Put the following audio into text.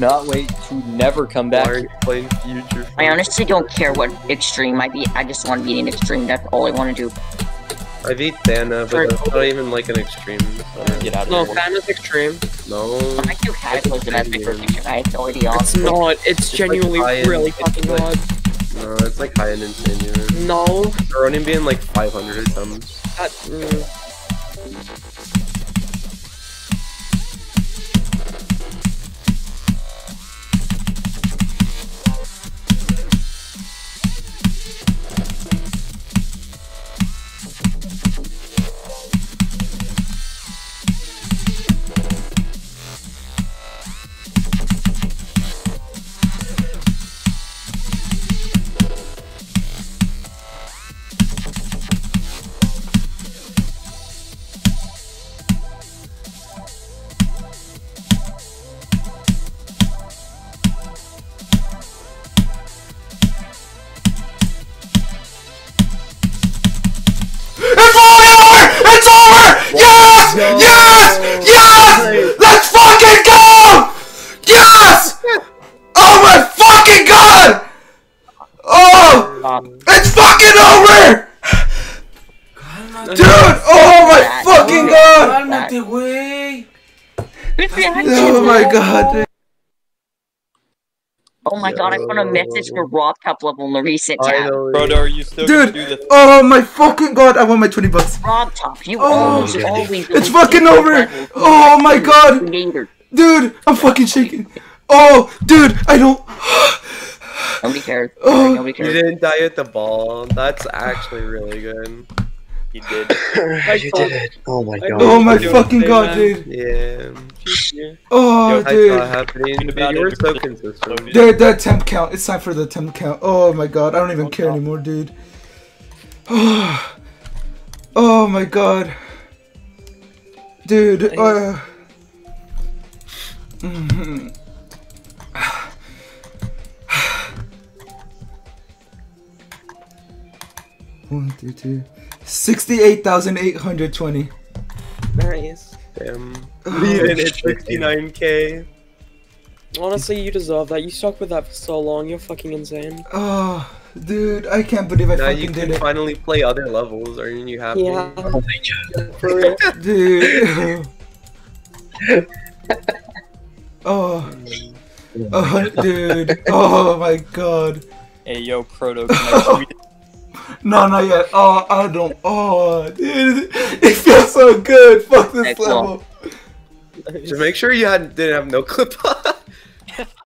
cannot wait to never come back. I honestly don't care what extreme I beat. I just want to beat an extreme. That's all I want to do. I beat Thana, but it's not even like an extreme. Get out of no, Thana's extreme. No. I do have those in epic perfection. I had no idea. It's not. It's genuinely like really fucking hard. No, it's like high and insane. No. They're only being like 500 or something. It's fucking over! Dude! Oh my fucking god! Oh my god, dude. Oh my god, I found a message for Robtop level in the recent chat. Brodo, are you still gonna do this? Oh my fucking god, I won my 20 bucks. Robtop, you always it's fucking over! Oh my god! Dude, I'm fucking shaking. Oh, dude, I don't... Nobody cares. Oh, nobody cares. You didn't die at the ball. That's actually really good. You did. You did it. Oh my god. Oh my fucking god, dude. Yeah. Oh, dude. You were so consistent. Dude, that temp count. It's time for the temp count. Oh my god. I don't even care anymore, dude. Oh my god. Dude. One, two, two. 68,820. Nice. Damn. Leaving at 69k. Honestly, you deserve that. You stuck with that for so long. You're fucking insane. Oh, dude, I can't believe I fucking did it. Now you can finally play other levels. Aren't you happy? Yeah. Oh my god. For real. Dude. Oh. Oh, dude. Oh my god. Hey, yo, Proto. Can I No, not yet. Oh, I don't. Oh, dude, it feels so good. Fuck this level. Just make sure you didn't have no clip on.